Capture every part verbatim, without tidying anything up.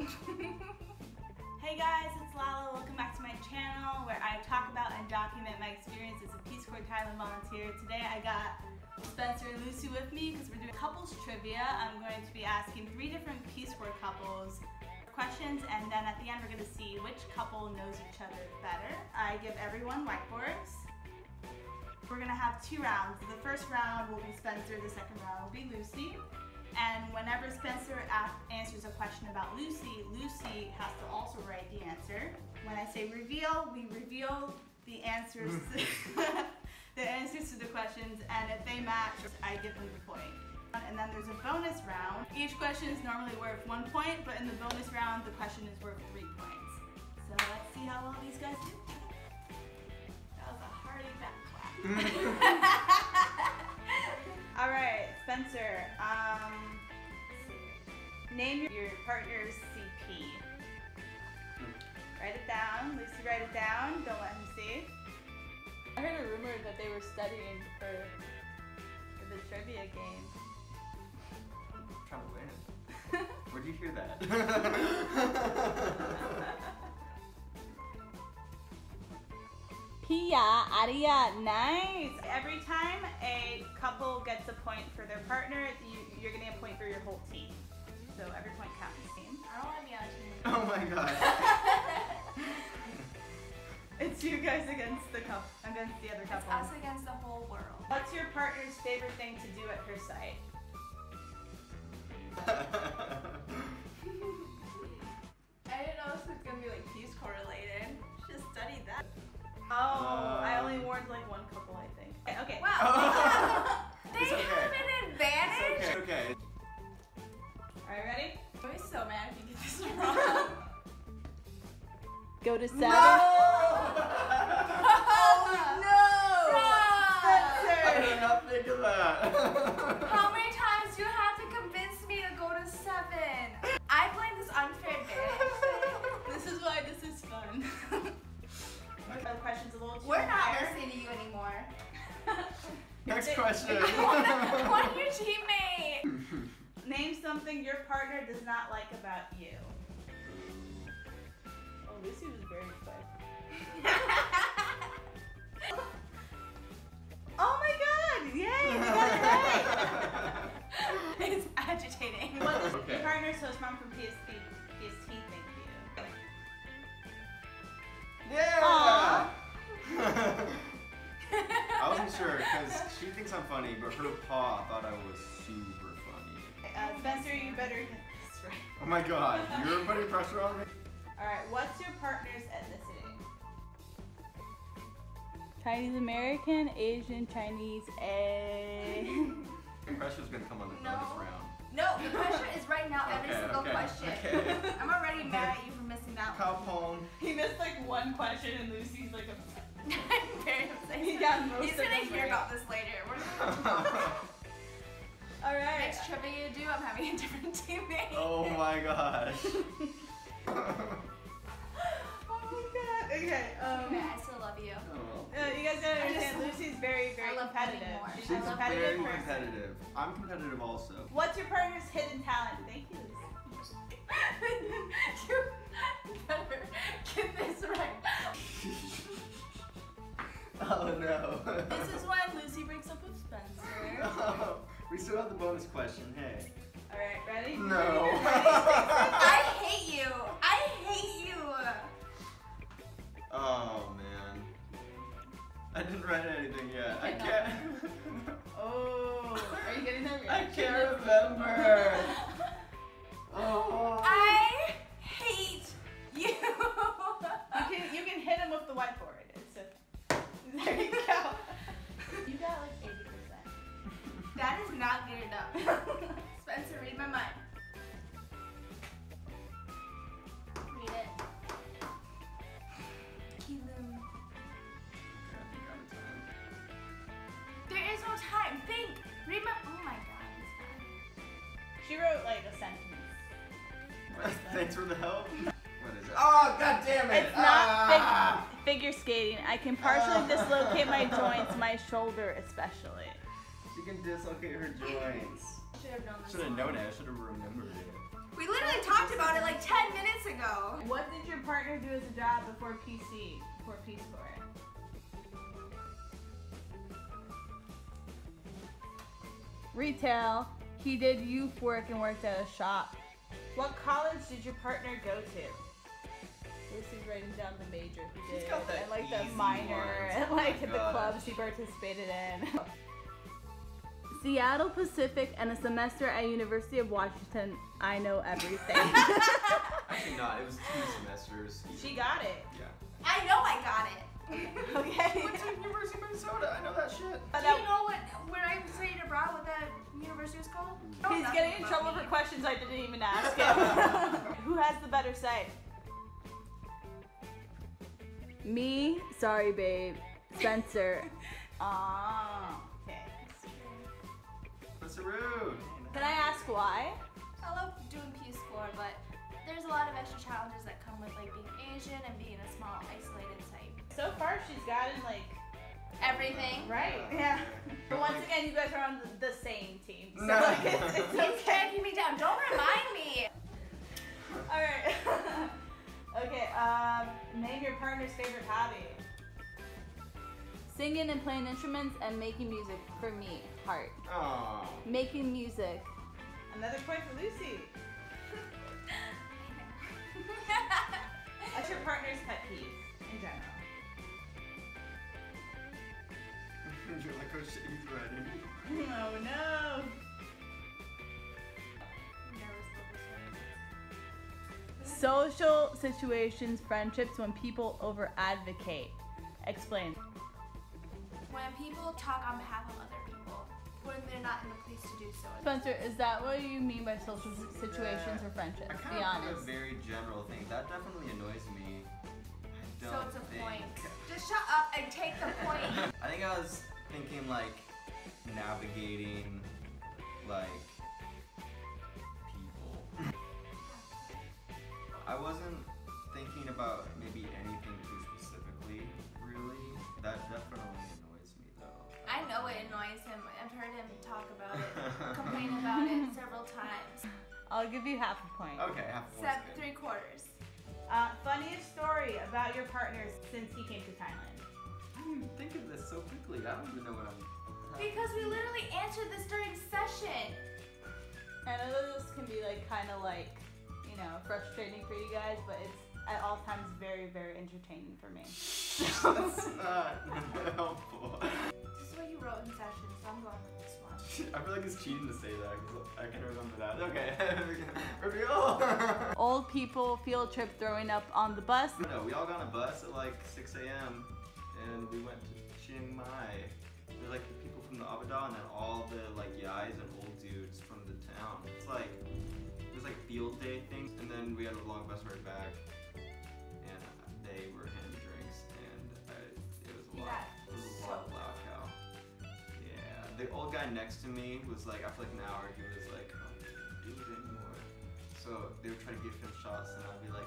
you. Hey guys, it's Lala. Welcome back to my channel where I talk about and document my experience as a Peace Corps Thailand volunteer. Today I got Spencer and Lucy with me because we're doing couples trivia. I'm going to be asking three different Peace Corps couples questions, and then at the end we're going to see which couple knows each other better. I give everyone whiteboards. We're going to have two rounds. The first round will be Spencer, the second round will be Lucy. And whenever Spencer answers a question about Lucy, Lucy has to also write the answer. When I say reveal, we reveal the answers, the answers to the questions, and if they match, I give them the point. And then there's a bonus round. Each question is normally worth one point, but in the bonus round, the question is worth three points. So let's see how well these guys do. That was a hearty back clap. All right, Spencer, um, name your partner's C P. Write it down. Lucy, write it down. Don't let him see. I heard a rumor that they were studying for, for the trivia game. I'm trying to win. Where'd you hear that? Pia, Aria, nice! Every time a couple gets a point for their partner, you, you're getting a point for your whole team. So every point counts as a team. I don't want to be on a team. Oh my god. It's you guys against the couple, against the other couple. It's us against the whole world. What's your partner's favorite thing to do at her site? I didn't know this was going to be like Peace Corps related. Just studied that. Oh, um, I only warned like one couple, I think. Okay. okay. Wow. Oh. They okay. have an advantage. It's okay. okay. All right, ready? I'm always so mad if you get this wrong. Go to Saturn. No! Oh, no! Wrong. I did not think of that. How many times do you have to convince me to go to seven? I blame this unfair advantage. This is why this is fun. The question's a little too We're not higher. listening to you anymore. Next question. One your teammate. Name something your partner does not like about you. Oh, Lucy was very excited. Oh my god! Yay! You got it right! It's agitating. What does okay. your partner's host mom from P S T think of you? Yeah! I wasn't sure because she thinks I'm funny, but her pa thought I was super funny. Uh, Spencer, you better get this right. Oh my god, you're putting pressure on me? Alright, what's your partner's ethnicity? Chinese American, Asian, Chinese, A. The pressure's gonna come on the no. this round. No, the pressure is right now every okay, single okay, question. Okay. I'm already mad at you for missing that one. Capone. He missed like one question and Lucy's like a... I'm very upset. He's gonna hear about this later. Alright. Next trivia you do, I'm having a different teammate. Oh my gosh. Oh my god. Okay, um... Okay, I still love you. Oh. Uh, you guys gotta understand, Lucy's very, very competitive. She's a very competitive. I'm competitive also. What's your partner's hidden talent? Thank you, Lucy. You better get this right. Oh no. This is why Lucy breaks up with Spencer. No. We still have the bonus question, hey. Alright, ready? No. I hate you. I hate you. Oh man, I didn't write anything yet. I can't. Oh, are you getting that reaction? I can't remember. Oh. I hate you. You can you can hit him with the whiteboard. So there you go. You got like eighty percent. That is not good enough. Spencer, read my mind. Read it. There is no time. Think. Read my. Oh my god, it's bad. She wrote like a sentence. Thanks for the help. What is it? Oh god damn it! It's ah. not fig figure skating. I can partially ah. dislocate my joints, my shoulder especially. She can dislocate her joints. Should have known this. Should have known it. I should have remembered it. We literally talked about it like ten minutes ago. What did your partner do as a job before P C? Before Peace Corps? Retail. He did youth work and worked at a shop. What college did your partner go to? This is writing down the major he did, and like the minor, ones. and like oh the gosh. clubs he participated in. Seattle Pacific and a semester at University of Washington. I know everything. Actually not, it was two semesters. She got it. Yeah. I know I got it. Okay. Went to University of Minnesota. I know that shit. Do you know what when I studied abroad, what that university was called? No, he's getting in trouble me. for questions I didn't even ask him. Who has the better sight? Me. Sorry, babe. Spencer. Ah. Oh, okay. That's so rude. Can I ask why? I love doing Peace Corps, but there's a lot of extra challenges that come with like being Asian and being a small, isolated site. So far, she's gotten like everything. Right. Yeah. But once again, you guys are on the same team. So no. like, it's, it's okay. He's dragging me down. Don't remind me. All right. Okay. Um, name your partner's favorite hobby. Singing and playing instruments and making music for me. Heart. Oh. Making music. Another point for Lucy. What's your partner's pet peeve in general? You're like, oh shit, he's running. Oh no! Social situations, friendships, when people over advocate. Explain. When people talk on behalf of other people, when they're not in the place to do so. Spencer, is that what you mean by social situations yeah. or friendships? I kind Be of honest. Have a very general thing. That definitely annoys me. I don't so it's a think... point. Just shut up and take the point. I think I was thinking like navigating like people. I wasn't thinking about maybe anything too specifically, really. That definitely annoys me though. I know it annoys him. I've heard him talk about it, complain about it several times. I'll give you half a point. Okay, half a point. Except three quarters. Uh, funniest story about your partner since he came to Thailand. I didn't even think of this so quickly. I don't even know what I'm... Because we literally answered this during session. I know this can be like kind of like, you know, frustrating for you guys, but it's at all times very, very entertaining for me. That's not helpful. This is what you wrote in session, so I'm going with this one. I feel like it's cheating to say that because I can remember that. Okay, reveal! Old people field trip throwing up on the bus. No, we all got on a bus at like six A M and we went to Chiang Mai. They're like the people from the Abadal and then all the like yais and old dudes from the town. It's like, it was like field day things and then we had a long bus ride back and they were hand drinks and I, it was a lot. Yeah. It was a lot of Lao Cow. Yeah, the old guy next to me was like, after like an hour, he was like, oh, I can't do it anymore. So they would try to give him shots and I'd be like,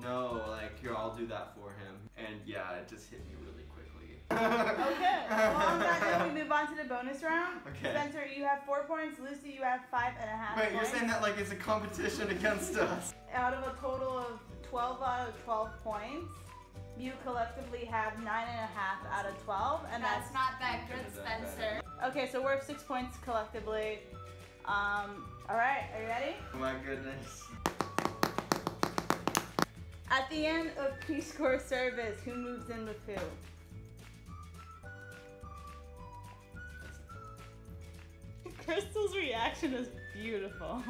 no, like, here, I'll do that for him. And yeah, it just hit me really quickly. Okay, well on that note, we move on to the bonus round. Okay. Spencer, you have four points. Lucy, you have five and a half Wait, points. Wait, you're saying that like it's a competition against us. Out of a total of twelve out of twelve points, you collectively have nine and a half out of twelve. And That's, that's not that good, Spencer. Okay, so we're at six points collectively. Um, all right, are you ready? Oh my goodness. At the end of Peace Corps service, who moves in with who? Crystal's reaction is beautiful.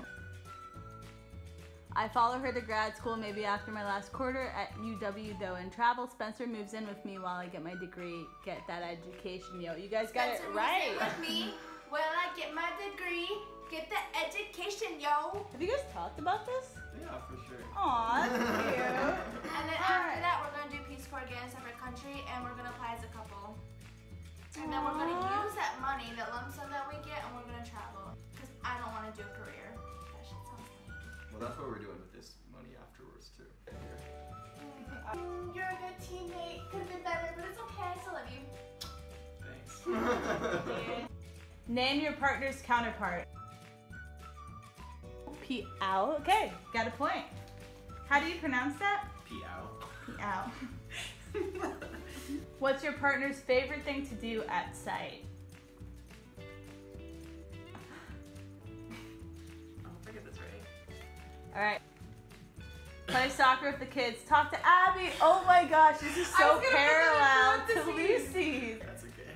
I follow her to grad school maybe after my last quarter at U W though and travel. Spencer moves in with me while I get my degree, get that education. Yo, you guys got Spencer it right. Moves in with me while I get my degree. Get the education, yo! Have you guys talked about this? Yeah, for sure. Aw, that's cute. And then All after right. that, we're gonna do Peace Corps again in a separate country, and we're gonna apply as a couple. And Aww. then we're gonna use that money, that lump sum that we get, and we're gonna travel. Because I don't wanna do a career. That shit sounds like... Well, that's what we're doing with this money afterwards, too. Mm, you're a good teammate. Could've been better, but it's okay. I still love you. Thanks. Name your partner's counterpart. P-ow. Okay, got a point. How do you pronounce that? P-ow. P-ow. What's your partner's favorite thing to do at sight? I'll forget this right. All right. Play soccer with the kids. Talk to Abby. Oh my gosh, this is so parallel to Lucy's. That's okay.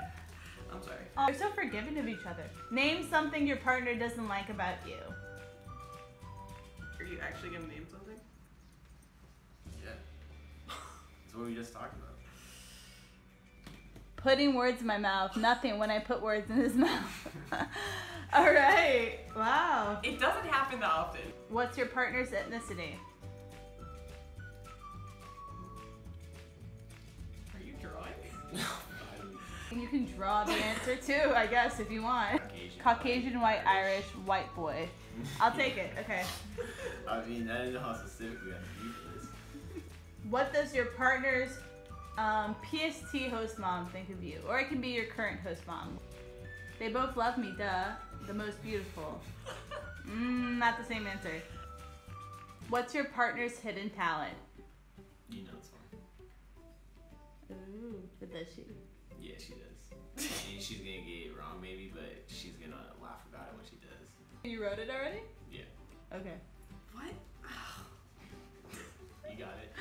I'm sorry. Oh, they're so forgiving of each other. Name something your partner doesn't like about you. Are you actually gonna name something? Yeah. That's what we just talked about. Putting words in my mouth. Nothing when I put words in his mouth. All right. Wow. It doesn't happen that often. What's your partner's ethnicity? You can draw the answer too, I guess, if you want. Caucasian, Caucasian white, Irish. Irish, white boy. I'll take it, okay. I mean, I didn't know how specific we have to be for this. What does your partner's um, P S T host mom think of you? Or it can be your current host mom. They both love me, duh. The most beautiful. Mm, not the same answer. What's your partner's hidden talent? You know it's fine. Ooh, but does she? Yeah, she does. And she's gonna get it wrong maybe, but she's gonna laugh about it when she does. You wrote it already? Yeah. Okay. What? You got it.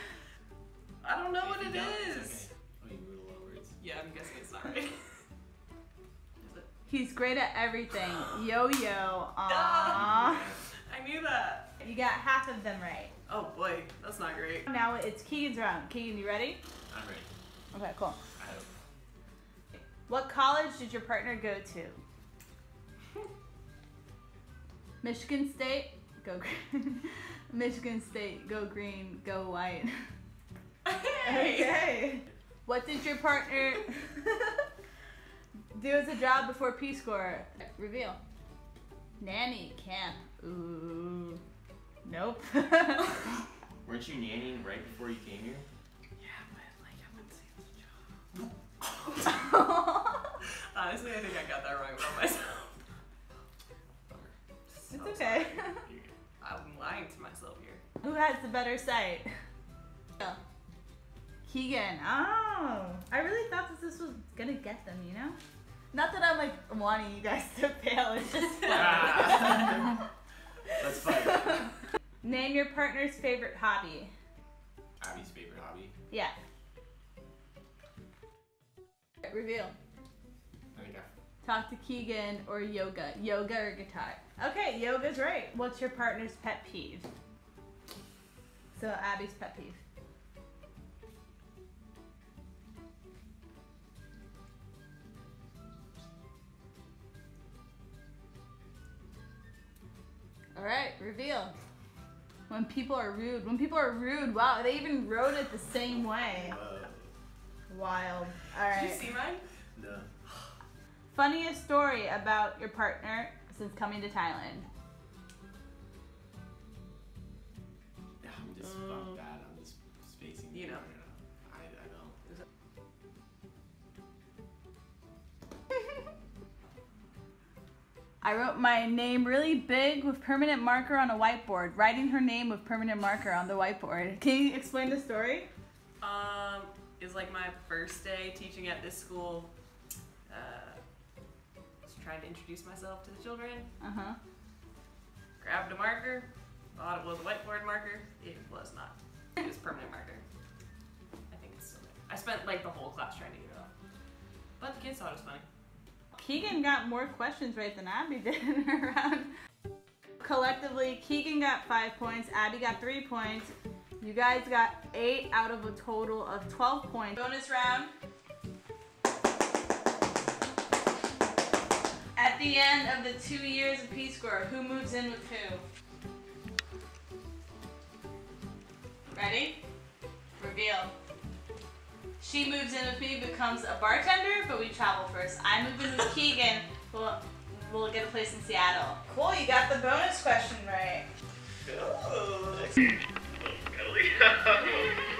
I don't know if what it is. It's okay. Oh, you wrote a lot of words. Yeah, I'm guessing it's not right. Is it? He's great at everything. Yo yo. Aww. I knew that. You got half of them right. Oh boy, that's not great. Now it's Keegan's round. Keegan, you ready? I'm ready. Okay, cool. I hope. What college did your partner go to? Michigan State, go green. Michigan State, go green, go white. Hey. Okay. What did your partner do as a job before Peace Corps? Reveal. Nanny camp. Ooh. Nope. Weren't you nannying right before you came here? Yeah, but like I wouldn't say it was a job. Honestly, I think I got that wrong about myself. So it's okay. Sorry. I'm lying to myself here. Who has the better sight? Oh. Keegan. Oh, I really thought that this was gonna get them, you know? Not that I'm like wanting you guys to fail, it's just fun. Let's fight. Name your partner's favorite hobby. Abby's favorite hobby? Yeah. Reveal. There you go. Talk to Keegan or yoga. Yoga or guitar. Okay, yoga's right. What's your partner's pet peeve? So Abby's pet peeve. Alright, reveal. When people are rude. When people are rude, wow, they even wrote it the same way. Wild. All right. Did you see mine? No. Funniest story about your partner since coming to Thailand? I'm just um, fucked that. I'm just spacing. You know. I, I know. I wrote my name really big with permanent marker on a whiteboard. Writing her name with permanent marker on the whiteboard. Can you explain the story? Um. It was like my first day teaching at this school. Uh, just trying to introduce myself to the children. Uh-huh. Grabbed a marker, thought it was a whiteboard marker. It was not. It was permanent marker. I think it's still there. I spent like the whole class trying to get it off. But the kids thought it was funny. Keegan got more questions right than Abby did in her round. Collectively, Keegan got five points, Abby got three points. You guys got eight out of a total of twelve points. Bonus round. At the end of the two years of Peace Corps, who moves in with who? Ready? Reveal. She moves in with me, becomes a bartender, but we travel first. I move in with Keegan, we'll, we'll get a place in Seattle. Cool, you got the bonus question right. Cool. Hello.